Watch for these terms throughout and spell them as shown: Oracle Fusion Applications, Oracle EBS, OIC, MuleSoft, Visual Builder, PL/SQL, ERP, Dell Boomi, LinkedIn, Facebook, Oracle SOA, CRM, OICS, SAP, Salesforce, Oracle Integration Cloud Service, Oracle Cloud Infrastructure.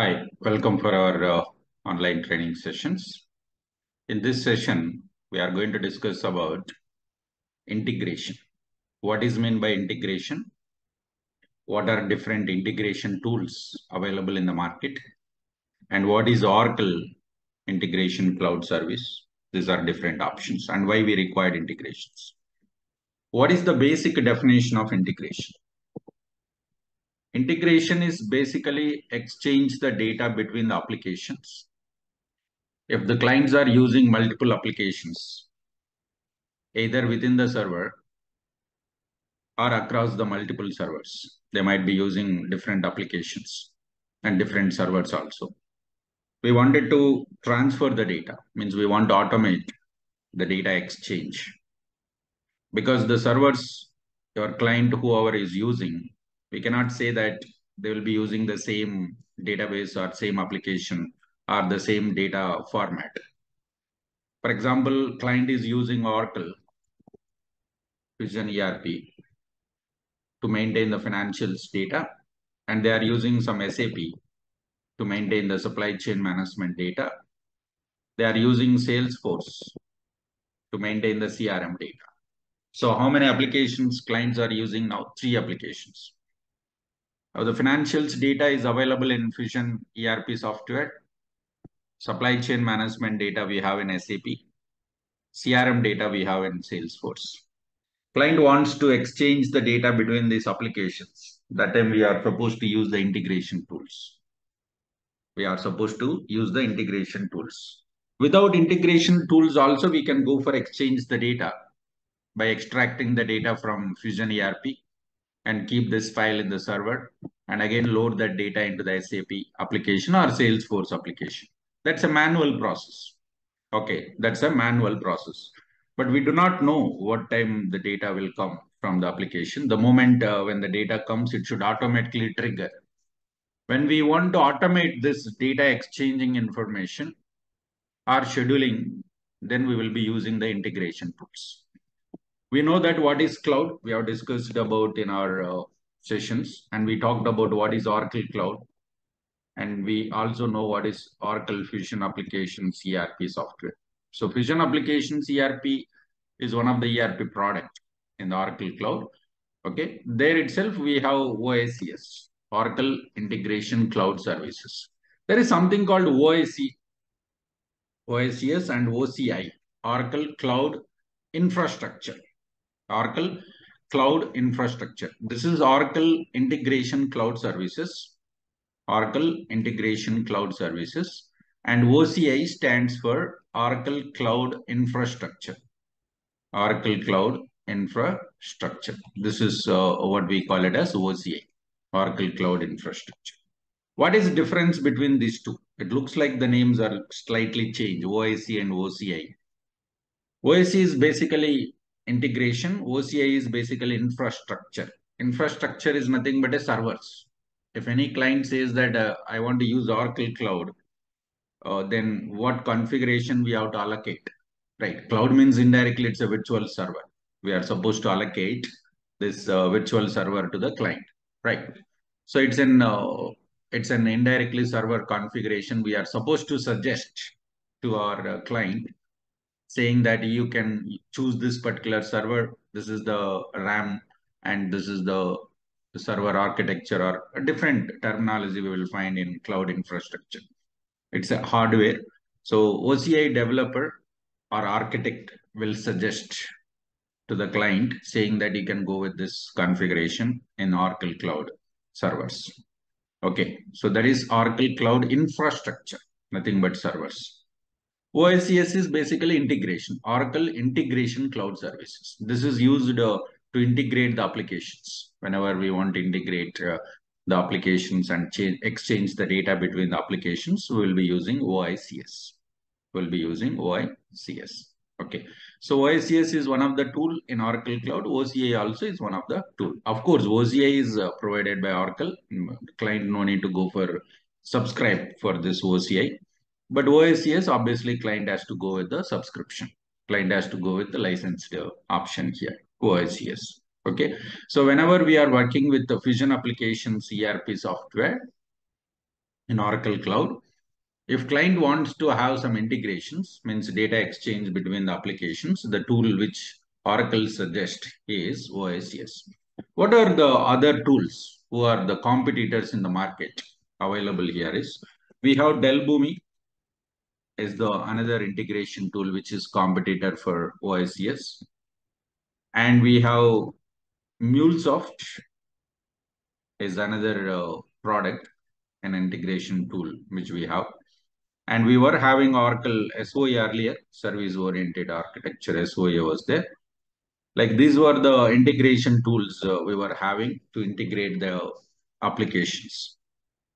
Hi, welcome for our online training sessions. In this session, we are going to discuss about integration. What is meant by integration? What are different integration tools available in the market? And what is Oracle Integration Cloud Service? These are different options and why we required integrations. What is the basic definition of integration? Integration is basically exchange the data between the applications. If the clients are using multiple applications, either within the server or across the multiple servers, they might be using different applications and different servers also. We wanted to transfer the data, means we want to automate the data exchange because the servers, your client, whoever is using, we cannot say that they will be using the same database or same application or the same data format. For example, client is using Oracle Fusion ERP to maintain the financials data, and they are using some SAP to maintain the supply chain management data. They are using Salesforce to maintain the CRM data. So how many applications clients are using now? 3 applications. The financials data is available in Fusion ERP software. Supply chain management data we have in SAP. CRM data we have in Salesforce. Client wants to exchange the data between these applications. That time we are supposed to use the integration tools. Without integration tools also we can go for exchange the data by extracting the data from Fusion ERP and keep this file in the server and again load that data into the SAP application or Salesforce application. That's a manual process. Okay, that's a manual process. But we do not know what time the data will come from the application. The moment when the data comes, it should automatically trigger. When we want to automate this data exchanging information or scheduling, then we will be using the integration tools. We know that what is cloud, we have discussed about in our sessions, and we talked about what is Oracle Cloud. And we also know what is Oracle Fusion Applications ERP software. So Fusion Applications ERP is one of the ERP product in the Oracle Cloud. Okay, there itself we have OICS, Oracle Integration Cloud Services. There is something called OICS and OCI, Oracle Cloud Infrastructure. Oracle Cloud Infrastructure. This is Oracle Integration Cloud Services. And OCI stands for Oracle Cloud Infrastructure. This is what we call it as OCI, Oracle Cloud Infrastructure. What is the difference between these two? It looks like the names are slightly changed, OIC and OCI. OIC is basically integration, OCI is basically infrastructure. Infrastructure is nothing but a servers. If any client says that I want to use Oracle Cloud, then what configuration we have to allocate, right? Cloud means indirectly it's a virtual server. We are supposed to allocate this virtual server to the client, right? So it's an indirectly server configuration we are supposed to suggest to our client, saying that you can choose this particular server, this is the RAM, and this is the server architecture, or a different terminology we will find in cloud infrastructure. It's a hardware. So OCI developer or architect will suggest to the client saying that you can go with this configuration in Oracle Cloud servers. Okay, so that is Oracle Cloud Infrastructure, nothing but servers. OICS is basically integration, Oracle Integration Cloud Services. This is used to integrate the applications. Whenever we want to integrate the applications and exchange the data between the applications, we will be using OICS. Okay. So OICS is one of the tool in Oracle Cloud. OCI also is one of the tool. Of course, OCI is provided by Oracle. Client no need to go for subscribe for this OCI. But OICS, obviously, client has to go with the subscription. Client has to go with the licensed option here, OICS. Okay. So whenever we are working with the Fusion Applications ERP software, in Oracle Cloud. If client wants to have some integrations, means data exchange between the applications, the tool which Oracle suggests is OSS. What are the other tools who are the competitors in the market available here is, we have Dell Boomi is the another integration tool which is competitor for OSS. And we have MuleSoft is another product and integration tool which we have. And we were having Oracle SOA earlier, service-oriented architecture, SOA was there. Like these were the integration tools we were having to integrate the applications.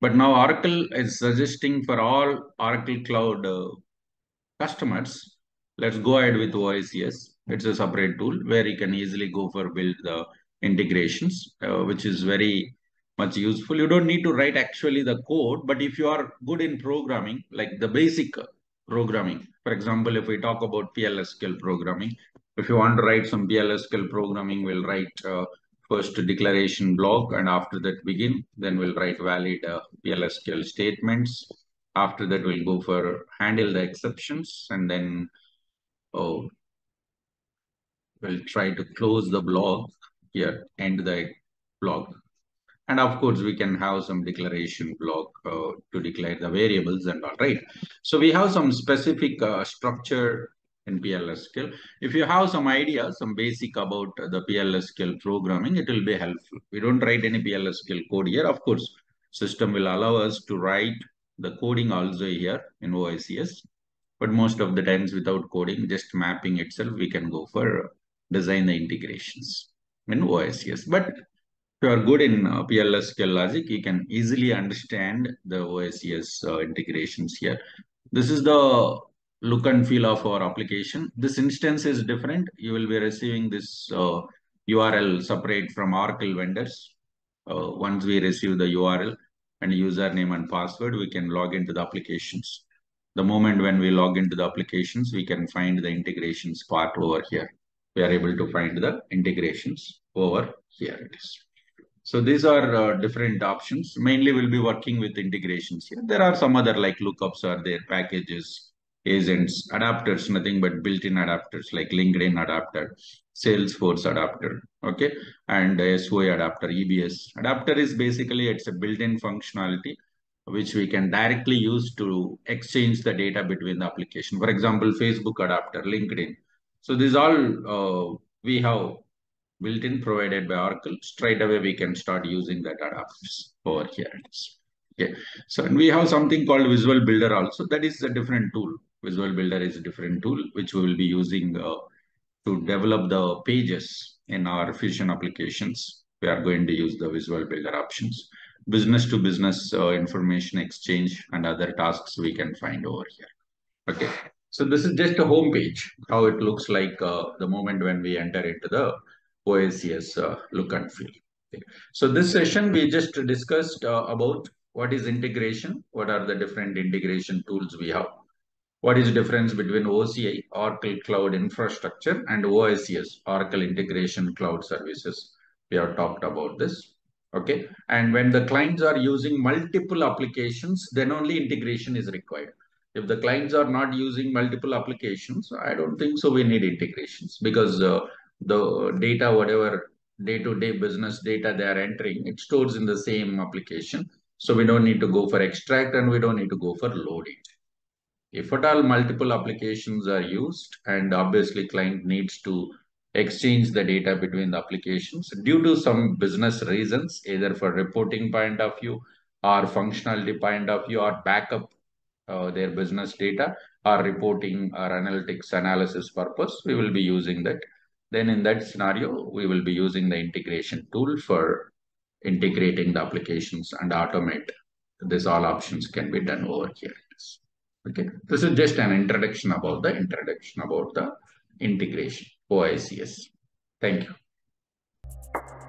But now Oracle is suggesting for all Oracle Cloud customers, let's go ahead with OSS. It's a separate tool where you can easily go for build the integrations, which is very much useful. You don't need to write actually the code, but if you are good in programming, like the basic programming, for example, if we talk about PL/SQL programming, if you want to write some PL/SQL programming, we'll write first declaration block, and after that begin, then we'll write valid PL/SQL statements. After that, we'll go for handle the exceptions, and then we'll try to close the block here, end the block. And of course, we can have some declaration block to declare the variables and all, right? So we have some specific structure in PL/SQL. If you have some idea, some basic about the PL/SQL programming, it will be helpful. We don't write any PL/SQL code here. Of course, system will allow us to write the coding also here in OSS. But most of the times without coding, just mapping itself, we can go for design the integrations in OSS. But if you are good in PL/SQL logic, you can easily understand the OSS integrations here. This is the look and feel of our application. This instance is different. You will be receiving this URL separate from Oracle vendors. Once we receive the URL and username and password, we can log into the applications. The moment when we log into the applications, we can find the integrations part over here. We are able to find the integrations over here it is. So these are different options. Mainly we'll be working with integrations here. There are some other like lookups are there, packages, agents, adapters, nothing but built-in adapters like LinkedIn adapter, Salesforce adapter, okay? And SOA adapter, EBS. Adapter is basically, it's a built-in functionality which we can directly use to exchange the data between the application. For example, Facebook adapter, LinkedIn. So these all we have built-in provided by Oracle. Straight away, we can start using that adapters over here. Okay. So and we have something called Visual Builder also. That is a different tool. Visual Builder is a different tool which we will be using to develop the pages in our Fusion applications. We are going to use the Visual Builder options. Business-to-business information exchange and other tasks we can find over here. Okay. So this is just a home page, how it looks like the moment when we enter into the OSS look and feel. Okay. So this session we just discussed about what is integration, what are the different integration tools we have, what is the difference between OCI, Oracle Cloud Infrastructure, and OSS, Oracle Integration Cloud Services. We have talked about this. Okay. And when the clients are using multiple applications, then only integration is required. If the clients are not using multiple applications, I don't think so we need integrations, because the data, whatever day-to-day business data they are entering, it stores in the same application. So we don't need to go for extract and we don't need to go for load it. If at all multiple applications are used, and obviously client needs to exchange the data between the applications due to some business reasons, either for reporting point of view or functionality point of view or backup their business data or reporting or analytics analysis purpose, we will be using that. Then in that scenario, we will be using the integration tool for integrating the applications and automate. This all options can be done over here. Okay. This is just an introduction about the integration, OSS. Thank you.